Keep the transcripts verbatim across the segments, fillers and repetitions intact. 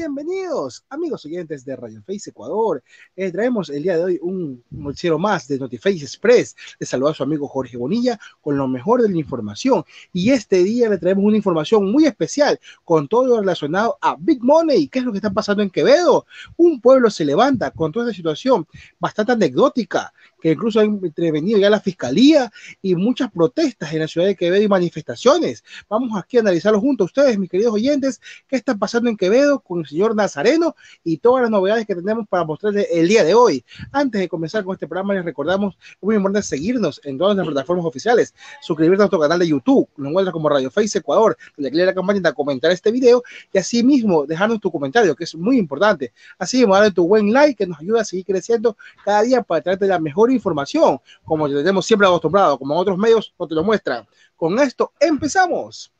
Bienvenidos, amigos oyentes de Radio Face Ecuador. Eh, traemos el día de hoy un noticiero más de Notiface Express. Les saluda a su amigo Jorge Bonilla con lo mejor de la información. Y este día le traemos una información muy especial con todo lo relacionado a Big Money. ¿Qué es lo que está pasando en Quevedo? Un pueblo se levanta con toda esta situación bastante anecdótica, que incluso ha intervenido ya la Fiscalía y muchas protestas en la ciudad de Quevedo y manifestaciones. Vamos aquí a analizarlo junto a ustedes, mis queridos oyentes, qué está pasando en Quevedo con el señor Nazareno y todas las novedades que tenemos para mostrarles el día de hoy. Antes de comenzar con este programa, les recordamos muy importante seguirnos en todas las plataformas oficiales, suscribirnos a nuestro canal de YouTube, lo encuentras como Radio Face Ecuador, le clic a la campanita, comentar este video y así mismo dejarnos tu comentario, que es muy importante. Así mismo, darle tu buen like que nos ayuda a seguir creciendo cada día para traerte la mejor información, como tenemos siempre acostumbrado, como otros medios no te lo muestran. Con esto empezamos.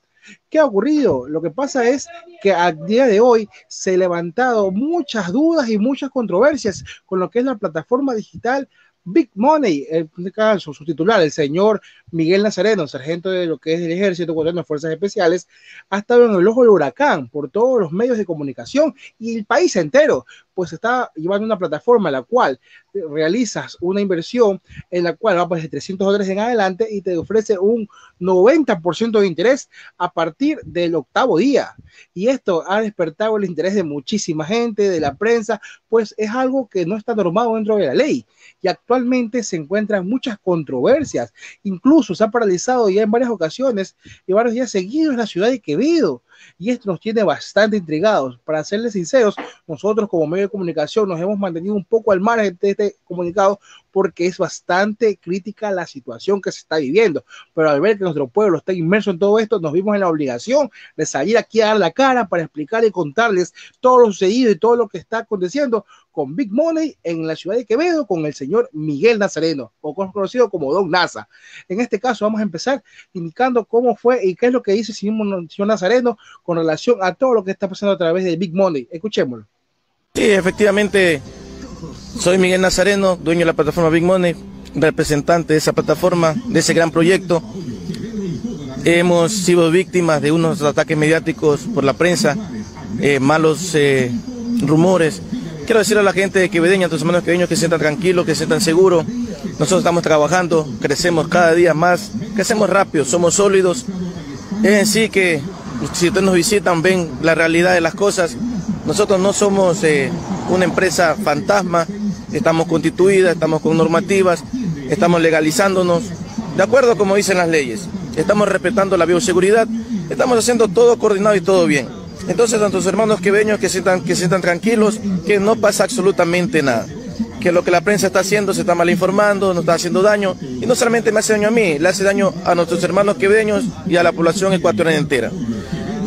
¿Qué ha ocurrido? Lo que pasa es que al día de hoy se han levantado muchas dudas y muchas controversias con lo que es la plataforma digital Big Money. En este caso, su titular, el señor Miguel Nazareno, sargento de lo que es el Ejército Ecuatoriano de Fuerzas Especiales, ha estado en el ojo del huracán por todos los medios de comunicación y el país entero, pues está llevando una plataforma en la cual realizas una inversión en la cual va pues de trescientos dólares en adelante y te ofrece un noventa por ciento de interés a partir del octavo día. Y esto ha despertado el interés de muchísima gente, de la prensa, pues es algo que no está normado dentro de la ley. Y actualmente se encuentran muchas controversias, incluso se ha paralizado ya en varias ocasiones y varios días seguidos en la ciudad de Quevedo, y esto nos tiene bastante intrigados. Para serles sinceros, nosotros como medio de comunicación nos hemos mantenido un poco al margen de este comunicado porque es bastante crítica la situación que se está viviendo, pero al ver que nuestro pueblo está inmerso en todo esto, nos vimos en la obligación de salir aquí a dar la cara para explicar y contarles todo lo sucedido y todo lo que está aconteciendo con Big Money en la ciudad de Quevedo con el señor Miguel Nazareno, o conocido como Don Naza. En este caso vamos a empezar indicando cómo fue y qué es lo que dice el señor Nazareno con relación a todo lo que está pasando a través de Big Money. Escuchémoslo. Sí, efectivamente, soy Miguel Nazareno, dueño de la plataforma Big Money, representante de esa plataforma, de ese gran proyecto. Hemos sido víctimas de unos ataques mediáticos por la prensa, eh, malos eh, rumores. Quiero decir a la gente quevedeña, a tus hermanos quevedeños, que se sientan tranquilos, que se sientan seguros. Nosotros estamos trabajando, crecemos cada día más, crecemos rápido, somos sólidos. Es en sí que si ustedes nos visitan, ven la realidad de las cosas. Nosotros no somos eh, una empresa fantasma, estamos constituidas, estamos con normativas, estamos legalizándonos, de acuerdo como dicen las leyes, estamos respetando la bioseguridad, estamos haciendo todo coordinado y todo bien. Entonces, tantos hermanos queveños que sientan, que sientan tranquilos, que no pasa absolutamente nada, que lo que la prensa está haciendo se está mal informando, nos está haciendo daño, y no solamente me hace daño a mí, le hace daño a nuestros hermanos quevedeños y a la población ecuatoriana entera.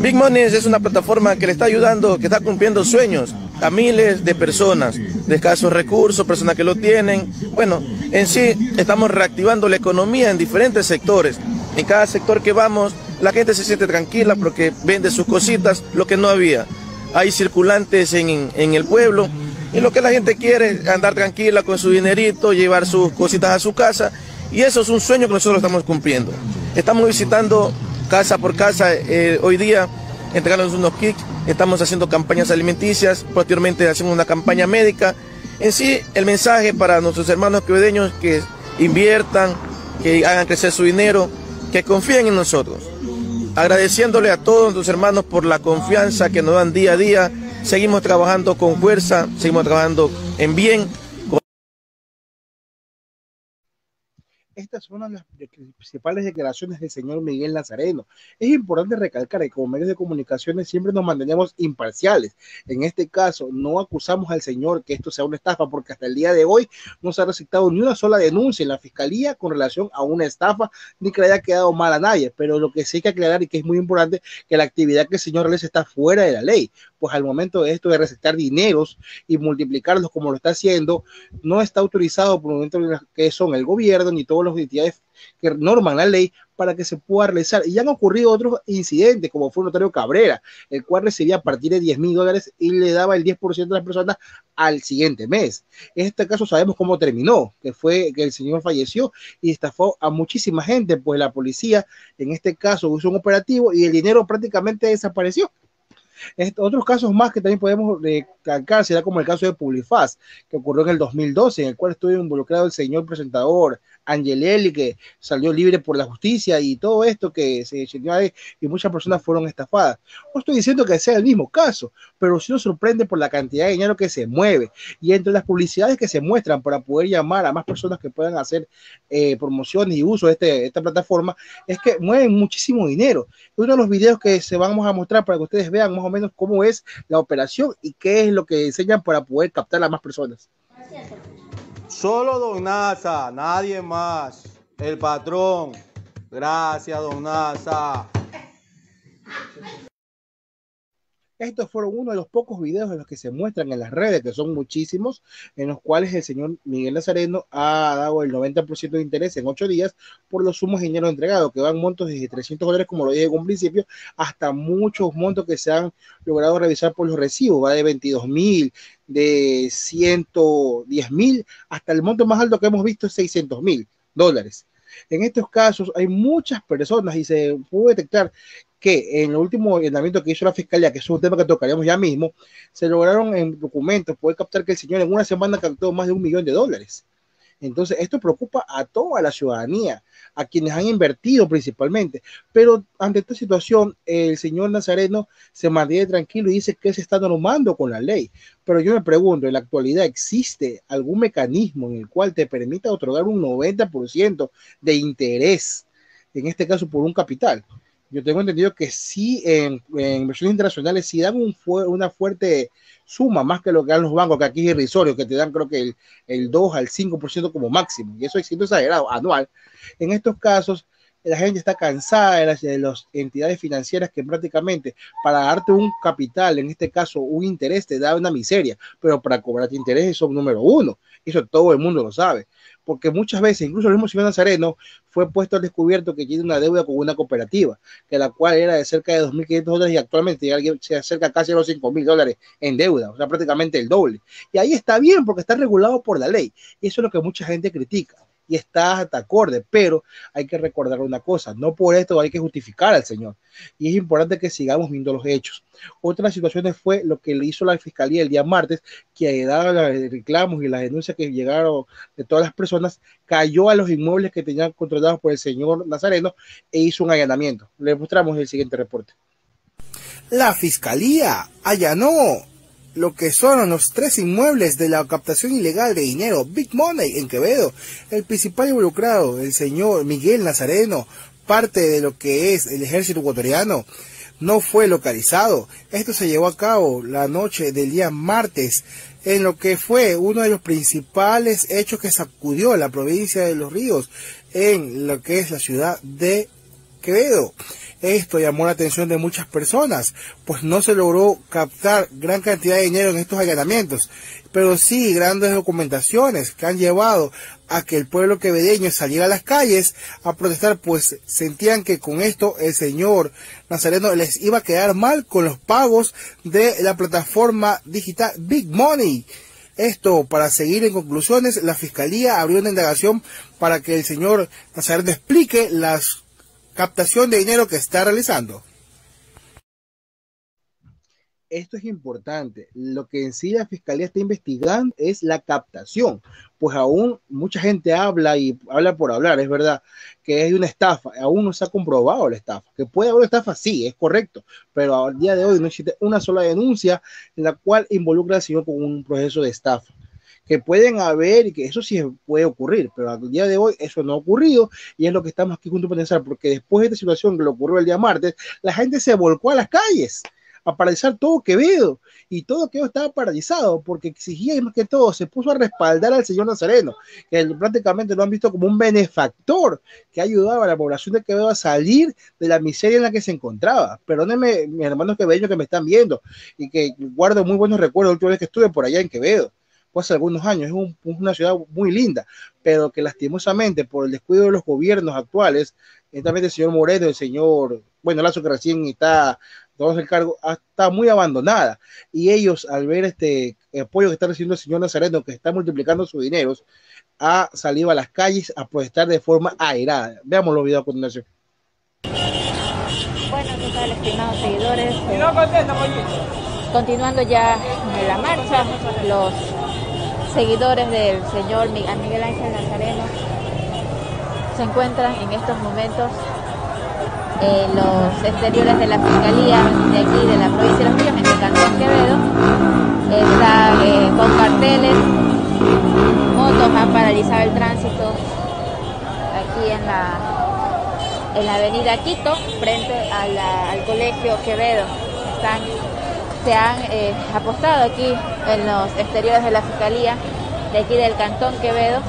Big Money es una plataforma que le está ayudando, que está cumpliendo sueños a miles de personas, de escasos recursos, personas que lo tienen. Bueno, en sí estamos reactivando la economía en diferentes sectores. En cada sector que vamos, la gente se siente tranquila porque vende sus cositas, lo que no había. Hay circulantes en, en el pueblo y lo que la gente quiere es andar tranquila con su dinerito, llevar sus cositas a su casa, y eso es un sueño que nosotros estamos cumpliendo. Estamos visitando casa por casa, eh, hoy día entregándonos unos kits, estamos haciendo campañas alimenticias, posteriormente hacemos una campaña médica. En sí, el mensaje para nuestros hermanos quevedeños que inviertan, que hagan crecer su dinero, que confíen en nosotros. Agradeciéndole a todos nuestros hermanos por la confianza que nos dan día a día, seguimos trabajando con fuerza, seguimos trabajando en bien. Estas son las principales declaraciones del señor Miguel Nazareno. Es importante recalcar que como medios de comunicaciones siempre nos mantenemos imparciales. En este caso, no acusamos al señor que esto sea una estafa, porque hasta el día de hoy no se ha registrado ni una sola denuncia en la Fiscalía con relación a una estafa, ni que le haya quedado mal a nadie. Pero lo que sí hay que aclarar y que es muy importante, que la actividad que el señor realiza está fuera de la ley. Pues al momento de esto de recetar dineros y multiplicarlos como lo está haciendo, no está autorizado por un momento que son el gobierno ni todos las entidades que norman la ley para que se pueda realizar. Y ya han ocurrido otros incidentes, como fue el notario Cabrera, el cual recibía a partir de diez mil dólares y le daba el diez por ciento de las personas al siguiente mes. En este caso sabemos cómo terminó, que fue que el señor falleció y estafó a muchísima gente, pues la policía en este caso hizo un operativo y el dinero prácticamente desapareció. Otros casos más que también podemos recalcar será como el caso de Publifaz, que ocurrió en el dos mil doce, en el cual estuvo involucrado el señor presentador Angelelli, que salió libre por la justicia, y todo esto que se y muchas personas fueron estafadas. No estoy diciendo que sea el mismo caso, pero sí nos sorprende por la cantidad de dinero que se mueve, y entre las publicidades que se muestran para poder llamar a más personas que puedan hacer eh, promociones y uso de este, esta plataforma, es que mueven muchísimo dinero. Uno de los videos que se vamos a mostrar para que ustedes vean más o menos cómo es la operación y qué es lo que enseñan para poder captar a más personas. Solo Don Nasa, nadie más. El patrón. Gracias, Don Nasa. Estos fueron uno de los pocos videos en los que se muestran en las redes, que son muchísimos, en los cuales el señor Miguel Nazareno ha dado el noventa por ciento de interés en ocho días por los sumos de dinero entregado, que van montos desde trescientos dólares, como lo dije en un principio, hasta muchos montos que se han logrado revisar por los recibos, va de veintidós mil, de ciento diez mil, hasta el monto más alto que hemos visto es seiscientos mil dólares. En estos casos hay muchas personas y se pudo detectar que en el último llamamiento que hizo la Fiscalía, que es un tema que tocaremos ya mismo, se lograron en documentos poder captar que el señor en una semana captó más de un millón de dólares. Entonces esto preocupa a toda la ciudadanía, a quienes han invertido principalmente, pero ante esta situación el señor Nazareno se mantiene tranquilo y dice que se está normando con la ley, pero yo me pregunto, en la actualidad ¿existe algún mecanismo en el cual te permita otorgar un noventa por ciento de interés, en este caso por un capital? Yo tengo entendido que sí, en, en inversiones internacionales sí dan un fu una fuerte suma, más que lo que dan los bancos, que aquí es irrisorio, que te dan creo que el, el dos al cinco por ciento como máximo, y eso es exagerado, anual. En estos casos, la gente está cansada de las, de las entidades financieras que prácticamente para darte un capital, en este caso un interés, te da una miseria, pero para cobrarte intereses son número uno, eso todo el mundo lo sabe. Porque muchas veces, incluso el mismo señor Nazareno fue puesto al descubierto que tiene una deuda con una cooperativa, que la cual era de cerca de dos mil quinientos dólares y actualmente se acerca casi a los cinco mil dólares en deuda, o sea, prácticamente el doble. Y ahí está bien, porque está regulado por la ley. Y eso es lo que mucha gente critica. Y está hasta acorde, pero hay que recordar una cosa, no por esto hay que justificar al señor, y es importante que sigamos viendo los hechos. Otra de las situaciones fue lo que le hizo la Fiscalía el día martes, que dado los reclamos y las denuncias que llegaron de todas las personas, cayó a los inmuebles que tenían controlados por el señor Nazareno e hizo un allanamiento. Les mostramos el siguiente reporte. La Fiscalía allanó lo que son los tres inmuebles de la captación ilegal de dinero Big Money en Quevedo. El principal involucrado, el señor Miguel Nazareno, parte de lo que es el ejército ecuatoriano, no fue localizado. Esto se llevó a cabo la noche del día martes, en lo que fue uno de los principales hechos que sacudió la provincia de Los Ríos, en lo que es la ciudad de Quevedo. Esto llamó la atención de muchas personas, pues no se logró captar gran cantidad de dinero en estos allanamientos, pero sí grandes documentaciones que han llevado a que el pueblo quevedeño saliera a las calles a protestar, pues sentían que con esto el señor Nazareno les iba a quedar mal con los pagos de la plataforma digital Big Money. Esto, para seguir en conclusiones, la Fiscalía abrió una indagación para que el señor Nazareno explique las captación de dinero que está realizando. Esto es importante. Lo que en sí la Fiscalía está investigando es la captación, pues aún mucha gente habla y habla por hablar, es verdad, que hay una estafa, aún no se ha comprobado la estafa, que puede haber una estafa, sí, es correcto, pero al día de hoy no existe una sola denuncia en la cual involucra al señor con un proceso de estafa. Que pueden haber y que eso sí puede ocurrir, pero al día de hoy eso no ha ocurrido y es lo que estamos aquí juntos a pensar, porque después de esta situación que lo ocurrió el día martes, la gente se volcó a las calles a paralizar todo Quevedo, y todo Quevedo estaba paralizado porque exigía, y más que todo se puso a respaldar al señor Nazareno, que prácticamente lo han visto como un benefactor que ayudaba a la población de Quevedo a salir de la miseria en la que se encontraba. Perdónenme, mis hermanos quevedeños que me están viendo y que guardo muy buenos recuerdos la última vez que estuve por allá en Quevedo, hace algunos años. Es un, una ciudad muy linda, pero que lastimosamente por el descuido de los gobiernos actuales, el señor Moreno, el señor, bueno, Lasso, que recién está todos el cargo, está muy abandonada, y ellos al ver este apoyo que está recibiendo el señor Nazareno, que está multiplicando sus dineros, ha salido a las calles a protestar de forma airada. Veamos los videos a continuación. Bueno, ¿qué tal, estimados seguidores? Eh, continuando ya en la marcha, los seguidores del señor Miguel Ángel Nazareno se encuentran en estos momentos en los exteriores de la Fiscalía de aquí, de la provincia de Los Ríos, en el cantón Quevedo. Está eh, con carteles, motos, han paralizado el tránsito aquí en la... en la avenida Quito, frente a la, al colegio Quevedo. Están, se han eh, apostado aquí en los exteriores de la Fiscalía de aquí del cantón Quevedo.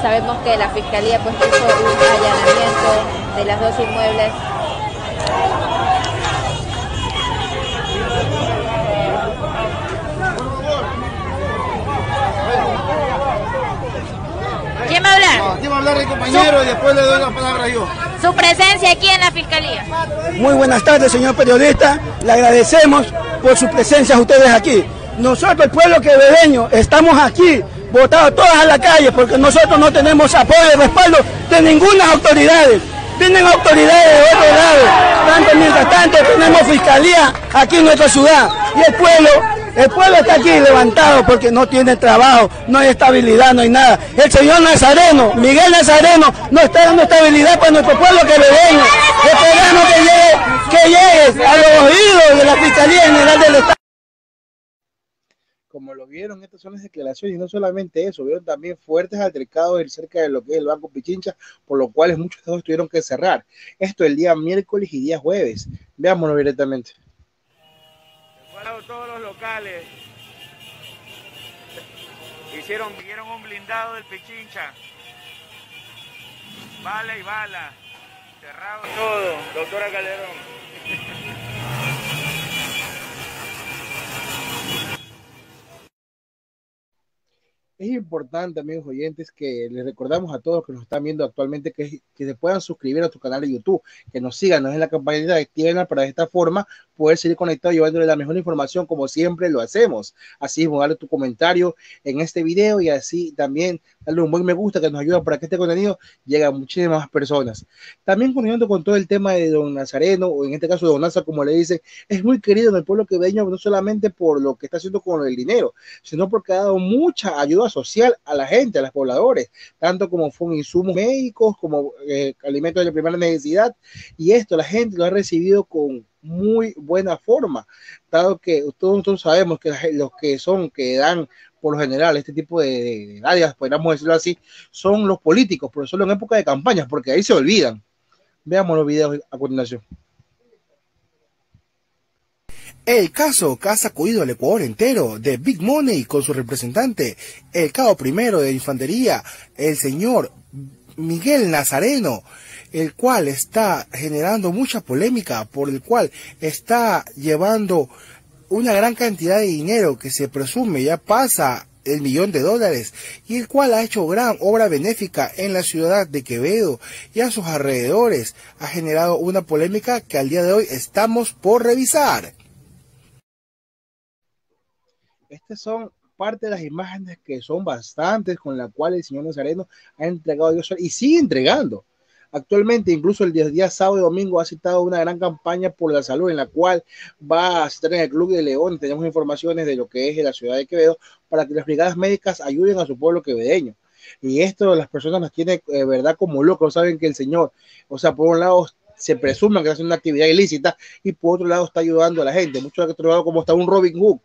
Sabemos que la Fiscalía pues hizo un allanamiento de los dos inmuebles . ¿Quién va a hablar? No, aquí va a hablar el compañero su, y después le doy la palabra yo. Su presencia aquí en la Fiscalía. Muy buenas tardes, señor periodista. Le agradecemos por su presencia a ustedes aquí. Nosotros, el pueblo quevedeño, estamos aquí, botados todas a la calle, porque nosotros no tenemos apoyo y respaldo de ninguna autoridad. Tienen autoridades de otro lado. Tanto, mientras tanto, tenemos Fiscalía aquí en nuestra ciudad. Y el pueblo... El pueblo está aquí levantado porque no tiene trabajo, no hay estabilidad, no hay nada. El señor Nazareno, Miguel Nazareno, no está dando estabilidad para nuestro pueblo quevedeño. Esperamos que llegue, que llegue a los oídos de la Fiscalía General del Estado. Como lo vieron, estas son las declaraciones, y no solamente eso, vieron también fuertes altercados cerca de lo que es el Banco Pichincha, por lo cual muchos estados tuvieron que cerrar. Esto el día miércoles y día jueves. Veámoslo directamente. Todos los locales hicieron, vieron un blindado del Pichincha, bala y bala, cerrado todo, doctora Calderón. Es importante, amigos oyentes, que les recordamos a todos que nos están viendo actualmente que, que se puedan suscribir a nuestro canal de YouTube, que nos sigan, nos den la campanita, activenla para de esta forma poder seguir conectados llevándole la mejor información como siempre lo hacemos. Así es, darle tu comentario en este video y así también darle un buen me gusta que nos ayuda para que este contenido llegue a muchísimas más personas. También continuando con todo el tema de don Nazareno, o en este caso don Naza, como le dicen, es muy querido en el pueblo quevedeño, no solamente por lo que está haciendo con el dinero, sino porque ha dado mucha ayuda social a la gente, a los pobladores, tanto como fue insumos médicos, como eh, alimentos de primera necesidad, y esto la gente lo ha recibido con muy buena forma, dado que todos, todos sabemos que los que son, que dan por lo general este tipo de áreas, podríamos decirlo así, son los políticos, pero solo en época de campañas, porque ahí se olvidan. Veamos los videos a continuación. El caso que ha sacudido al Ecuador entero de Big Money con su representante, el cabo primero de infantería, el señor Miguel Nazareno, el cual está generando mucha polémica, por el cual está llevando una gran cantidad de dinero que se presume ya pasa el millón de dólares, y el cual ha hecho gran obra benéfica en la ciudad de Quevedo y a sus alrededores, ha generado una polémica que al día de hoy estamos por revisar. Estas son parte de las imágenes que son bastantes con las cuales el señor Nazareno ha entregado a Dios y sigue entregando. Actualmente, incluso el día, día sábado y domingo ha citado una gran campaña por la salud en la cual va a estar en el Club de León. Tenemos informaciones de lo que es la ciudad de Quevedo para que las brigadas médicas ayuden a su pueblo quevedeño. Y esto las personas nos tiene de eh, verdad como locos. Saben que el señor, o sea, por un lado se presume que hace una actividad ilícita y por otro lado está ayudando a la gente. Muchos han trabajado como está un Robin Hood,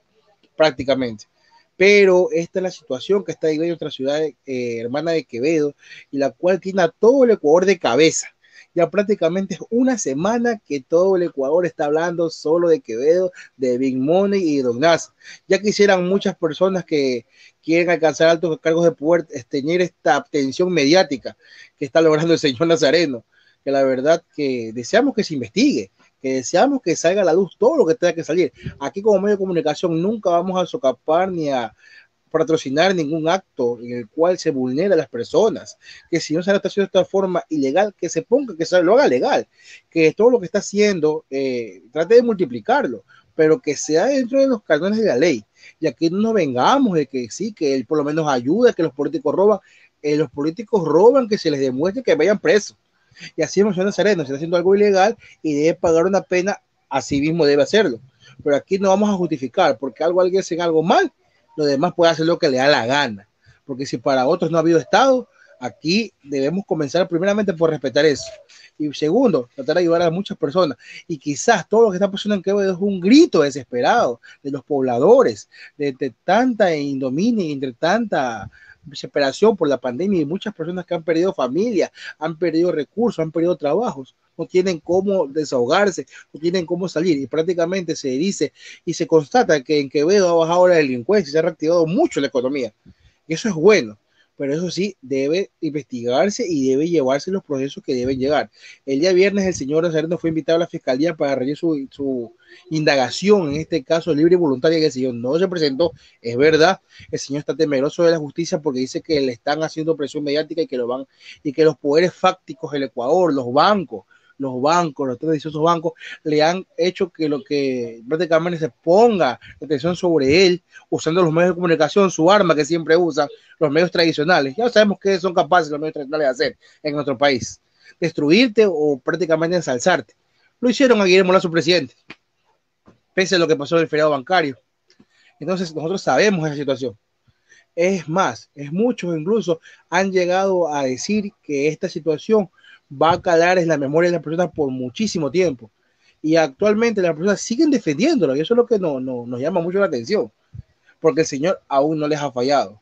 prácticamente. Pero esta es la situación que está en nuestra ciudad eh, hermana de Quevedo, y la cual tiene a todo el Ecuador de cabeza. Ya prácticamente es una semana que todo el Ecuador está hablando solo de Quevedo, de Big Money y de don Naza. Ya quisieran muchas personas que quieren alcanzar altos cargos de poder tener esta atención mediática que está logrando el señor Nazareno, que la verdad que deseamos que se investigue, que deseamos que salga a la luz todo lo que tenga que salir. Aquí como medio de comunicación nunca vamos a socapar ni a patrocinar ningún acto en el cual se vulnera a las personas, que si no se está haciendo de esta forma ilegal, que se ponga, que se lo haga legal, que todo lo que está haciendo eh, trate de multiplicarlo, pero que sea dentro de los cánones de la ley, y aquí no nos vengamos de que sí, que él por lo menos ayuda, que los políticos roban, eh, los políticos roban, que se les demuestre que vayan presos. Y así es el señor Nazareno, si está haciendo algo ilegal y debe pagar una pena, así mismo debe hacerlo. Pero aquí no vamos a justificar, porque algo alguien hace algo mal, los demás pueden hacer lo que le da la gana. Porque si para otros no ha habido Estado, aquí debemos comenzar primeramente por respetar eso. Y segundo, tratar de ayudar a muchas personas. Y quizás todo lo que está pasando en Quevedo es un grito desesperado de los pobladores, de, de tanta ignominia, entre tanta desesperación por la pandemia y muchas personas que han perdido familia, han perdido recursos, han perdido trabajos, no tienen cómo desahogarse, no tienen cómo salir. Y prácticamente se dice y se constata que en Quevedo ha bajado la delincuencia y se ha reactivado mucho la economía. Y eso es bueno. Pero eso sí, debe investigarse y debe llevarse los procesos que deben llegar. El día viernes el señor Nazareno fue invitado a la Fiscalía para realizar su, su indagación, en este caso libre y voluntaria, que el señor no se presentó, es verdad. El señor está temeroso de la justicia porque dice que le están haciendo presión mediática y que, lo van, y que los poderes fácticos del Ecuador, los bancos, los bancos, los tradiciosos bancos, le han hecho que lo que prácticamente se ponga atención sobre él, usando los medios de comunicación, su arma que siempre usan, los medios tradicionales. Ya sabemos qué son capaces los medios tradicionales de hacer en nuestro país. Destruirte o prácticamente ensalzarte. Lo hicieron a Guillermo Lasso, presidente, pese a lo que pasó en el feriado bancario. Entonces nosotros sabemos esa situación. Es más, es muchos incluso han llegado a decir que esta situación va a calar en la memoria de las personas por muchísimo tiempo. Y actualmente las personas siguen defendiéndolo, y eso es lo que no, no, nos llama mucho la atención, porque el señor aún no les ha fallado.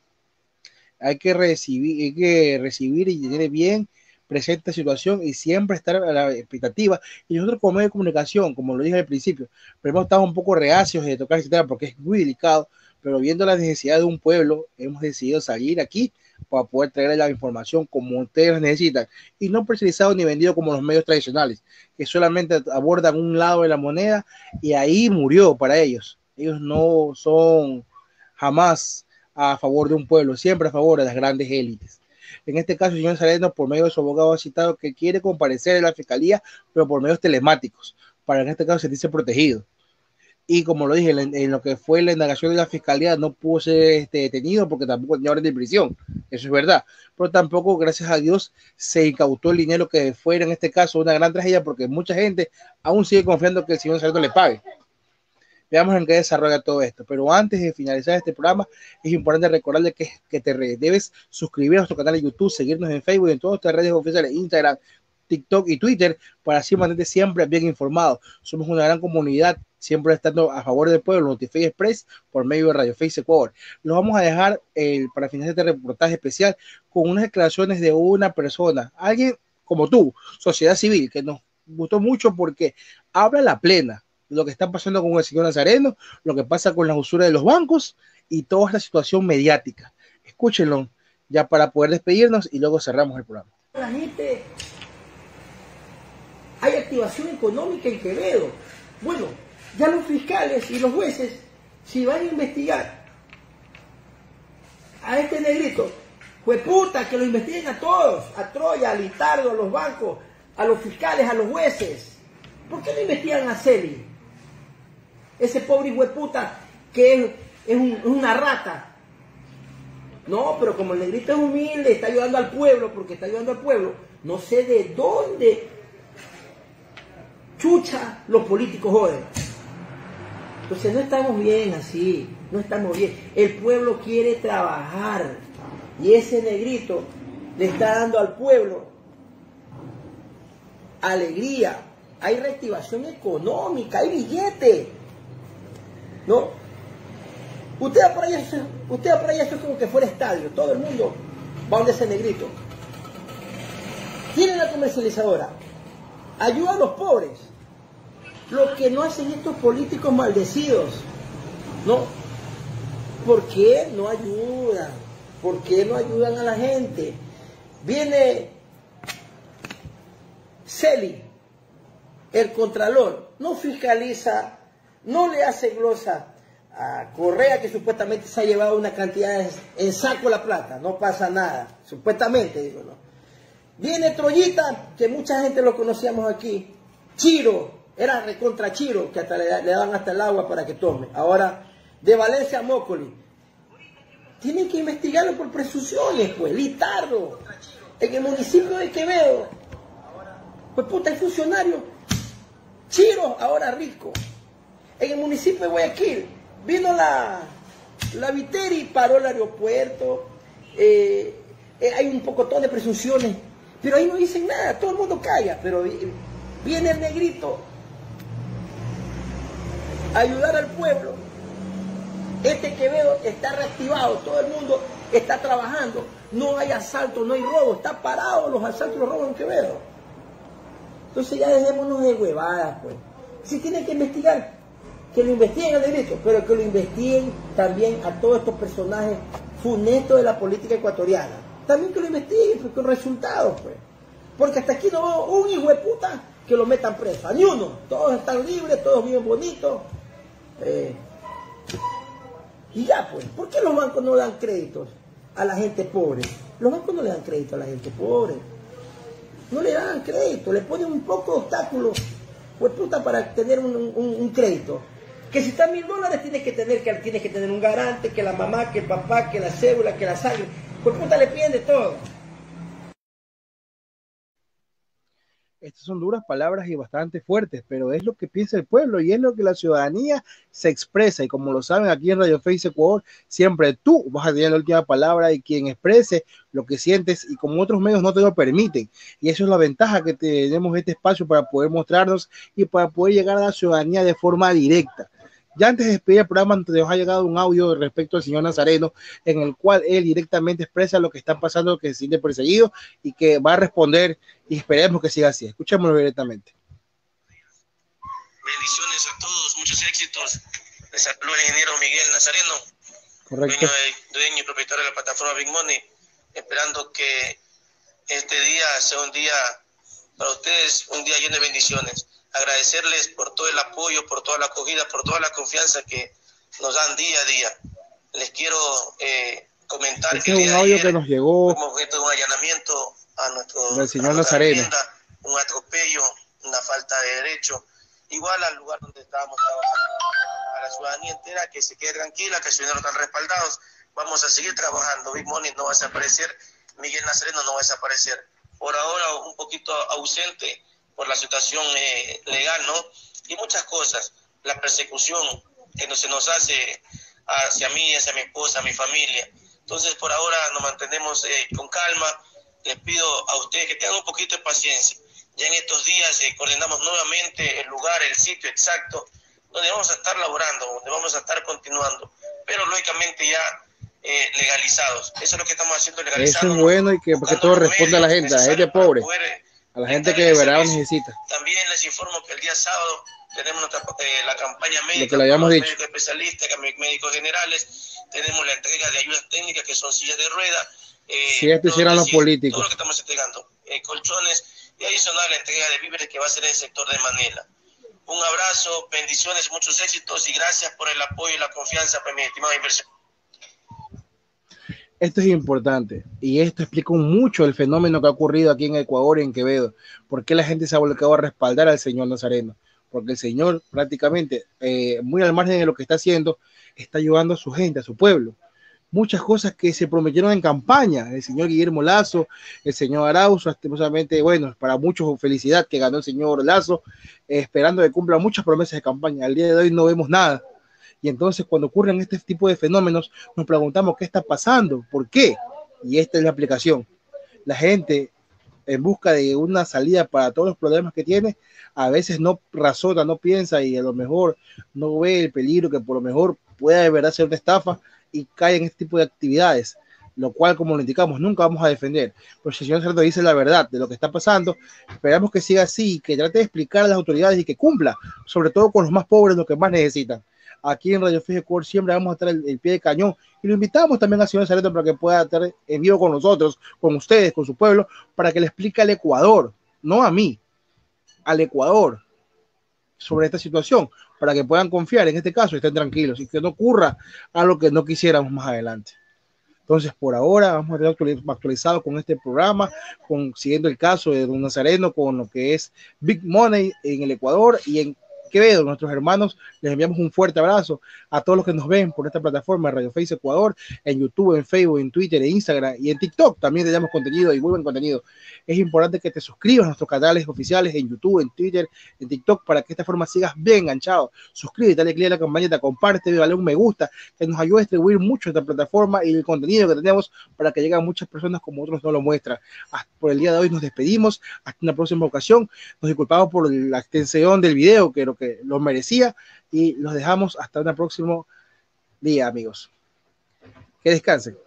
Hay que recibir, hay que recibir y tener bien presente la situación y siempre estar a la expectativa. Y nosotros como medio de comunicación, como lo dije al principio, pero hemos estado un poco reacios de tocar etcétera, porque es muy delicado, pero viendo la necesidad de un pueblo, hemos decidido salir aquí para poder traerle la información como ustedes la necesitan, y no personalizado ni vendido como los medios tradicionales, que solamente abordan un lado de la moneda y ahí murió para ellos. Ellos no son jamás a favor de un pueblo, siempre a favor de las grandes élites. En este caso, el señor Nazareno, por medio de su abogado, ha citado que quiere comparecer en la fiscalía, pero por medios telemáticos, para en este caso sentirse protegido. Y como lo dije, en lo que fue la indagación de la fiscalía no pudo ser este, detenido porque tampoco tenía orden de prisión, eso es verdad, pero tampoco, gracias a Dios, se incautó el dinero que fuera en este caso una gran tragedia, porque mucha gente aún sigue confiando que el señor Nazareno le pague. Veamos en qué desarrolla todo esto, pero antes de finalizar este programa, es importante recordarle que, que te re, debes suscribir a nuestro canal de YouTube, seguirnos en Facebook, en todas nuestras redes oficiales, Instagram, TikTok y Twitter, para así mantenerte siempre bien informado. Somos una gran comunidad, siempre estando a favor del pueblo, Notiface Express, por medio de Radio Face Ecuador. Los vamos a dejar eh, para finalizar este reportaje especial con unas declaraciones de una persona, alguien como tú, sociedad civil, que nos gustó mucho porque habla la plena de lo que está pasando con el señor Nazareno, lo que pasa con la usura de los bancos y toda esta situación mediática. Escúchenlo ya para poder despedirnos y luego cerramos el programa. La gente... Hay activación económica en Quevedo. Bueno, ya los fiscales y los jueces, si van a investigar a este negrito, jueputa, que lo investiguen a todos, a Troya, a Litardo, a los bancos, a los fiscales, a los jueces. ¿Por qué no investigan a Celi? Ese pobre jueputa que es, es, un, es una rata. No, pero como el negrito es humilde, está ayudando al pueblo, porque está ayudando al pueblo, no sé de dónde... chucha, los políticos joden. Entonces no estamos bien así, no estamos bien. El pueblo quiere trabajar y ese negrito le está dando al pueblo alegría. Hay reactivación económica, hay billete, ¿no? Usted va por allá, usted va por allá, eso es como que fuera estadio, todo el mundo va donde ese negrito. Tiene la comercializadora. Ayuda a los pobres, lo que no hacen estos políticos maldecidos, ¿no? ¿Por qué no ayudan? ¿Por qué no ayudan a la gente? Viene Celi, el Contralor, no fiscaliza, no le hace glosa a Correa, que supuestamente se ha llevado una cantidad en saco la plata, no pasa nada, supuestamente, digo, ¿no? Viene Troyita, que mucha gente lo conocíamos aquí. Chiro, era recontra Chiro, que hasta le, le dan hasta el agua para que tome. Ahora, de Valencia a Mócoli. Tienen que investigarlo por presunciones, pues. Litardo, en el municipio de Quevedo, Pues puta, hay funcionarios chiros ahora ricos. En el municipio de Guayaquil vino la, la Viteri y paró el aeropuerto. Eh, eh, hay un pocotón de presunciones, pero ahí no dicen nada, todo el mundo calla. Pero viene el negrito a ayudar al pueblo. Este Quevedo está reactivado, todo el mundo está trabajando, no hay asalto, no hay robo, está parado los asaltos y los robos en Quevedo. Entonces ya dejémonos de huevadas, pues. Si tienen que investigar, que lo investiguen al derecho, pero que lo investiguen también a todos estos personajes funestos de la política ecuatoriana. También que lo investiguen, pues, con resultados, pues. Porque hasta aquí no veo un hijo de puta que lo metan preso, ni uno. Todos están libres, todos viven bonitos. Eh, y ya, pues, ¿por qué los bancos no dan créditos a la gente pobre? Los bancos no le dan crédito a la gente pobre. No le dan crédito, le ponen un poco de obstáculo, pues puta, para tener un, un, un crédito. Que si está mil dólares tienes que tener, que tienes que tener un garante, que la mamá, que el papá, que la cédula, que la sangre, pues puta, le piden de todo. Estas son duras palabras y bastante fuertes, pero es lo que piensa el pueblo y es lo que la ciudadanía se expresa. Y como lo saben, aquí en Radio Face Ecuador, siempre tú vas a tener la última palabra y quien exprese lo que sientes, y como otros medios no te lo permiten. Y eso es la ventaja que tenemos este espacio para poder mostrarnos y para poder llegar a la ciudadanía de forma directa. Ya antes de despedir el programa, nos ha llegado un audio respecto al señor Nazareno, en el cual él directamente expresa lo que está pasando, que se siente perseguido y que va a responder, y esperemos que siga así. Escuchémoslo directamente. Bendiciones a todos, muchos éxitos. Les saludo al ingeniero Miguel Nazareno, correcto, dueño y propietario de la plataforma Big Money, esperando que este día sea un día para ustedes, un día lleno de bendiciones. Agradecerles por todo el apoyo, por toda la acogida, por toda la confianza que nos dan día a día. Les quiero eh, comentar este que es un audio que nos llegó como objeto de un allanamiento a nuestro del señor Nazareno, un atropello, una falta de derecho, igual al lugar donde estábamos trabajando. A la ciudadanía entera, que se quede tranquila, que los ciudadanos están respaldados. Vamos a seguir trabajando. Big Money no va a desaparecer, Miguel Nazareno no va a desaparecer. Por ahora un poquito ausente por la situación eh, legal, ¿no? Y muchas cosas, la persecución que no se nos hace hacia mí, hacia mi esposa, a mi familia. Entonces, por ahora nos mantenemos eh, con calma. Les pido a ustedes que tengan un poquito de paciencia. Ya en estos días eh, coordinamos nuevamente el lugar, el sitio exacto donde vamos a estar laborando, donde vamos a estar continuando, pero lógicamente ya eh, legalizados. Eso es lo que estamos haciendo, legalizando. Eso es bueno, y que porque todo responde a la gente, a la gente pobre. A la gente que de verdad necesita. También les informo que el día sábado tenemos nuestra, eh, la campaña médica, médicos especialistas, médicos generales, tenemos la entrega de ayudas técnicas que son sillas de rueda. Eh, si esto hicieran los políticos. Todo lo que estamos entregando, eh, colchones, y adicional la entrega de víveres que va a ser en el sector de Manila. Un abrazo, bendiciones, muchos éxitos y gracias por el apoyo y la confianza para mi estimada inversión. Esto es importante y esto explica mucho el fenómeno que ha ocurrido aquí en Ecuador y en Quevedo. ¿Por qué la gente se ha volcado a respaldar al señor Nazareno? Porque el señor prácticamente, eh, muy al margen de lo que está haciendo, está ayudando a su gente, a su pueblo. Muchas cosas que se prometieron en campaña, el señor Guillermo Lasso, el señor Arauz, lastimosamente, bueno, para muchos felicidad que ganó el señor Lasso, eh, esperando que cumpla muchas promesas de campaña. Al día de hoy no vemos nada. Y entonces cuando ocurren este tipo de fenómenos, nos preguntamos qué está pasando, por qué. Y esta es la aplicación. La gente, en busca de una salida para todos los problemas que tiene, a veces no razona, no piensa y a lo mejor no ve el peligro que por lo mejor pueda de verdad ser una estafa y cae en este tipo de actividades, lo cual, como lo indicamos, nunca vamos a defender. Pero si el señor Cerdo dice la verdad de lo que está pasando, esperamos que siga así, que trate de explicar a las autoridades y que cumpla, sobre todo con los más pobres, los que más necesitan. Aquí en Radio Face Ecuador siempre vamos a estar el, el pie de cañón y lo invitamos también al señor Zareta para que pueda estar en vivo con nosotros, con ustedes, con su pueblo, para que le explique al Ecuador, no a mí, al Ecuador, sobre esta situación, para que puedan confiar en este caso y estén tranquilos y que no ocurra algo que no quisiéramos más adelante. Entonces, por ahora, vamos a estar actualizados con este programa, con, siguiendo el caso de don Nazareno, con lo que es Big Money en el Ecuador y en Quevedo, nuestros hermanos, les enviamos un fuerte abrazo a todos los que nos ven por esta plataforma Radio Face Ecuador, en YouTube, en Facebook, en Twitter, en Instagram y en TikTok. También tenemos contenido y muy buen contenido. Es importante que te suscribas a nuestros canales oficiales en YouTube, en Twitter, en TikTok, para que de esta forma sigas bien enganchado. Suscríbete, dale click a la campanita, comparte, dale un me gusta, que nos ayude a distribuir mucho esta plataforma y el contenido que tenemos para que lleguen muchas personas como otros no lo muestran. Hasta por el día de hoy nos despedimos, hasta una próxima ocasión. Nos disculpamos por la extensión del video, que creo que lo merecía, y los dejamos hasta un próximo día, amigos. Que descansen.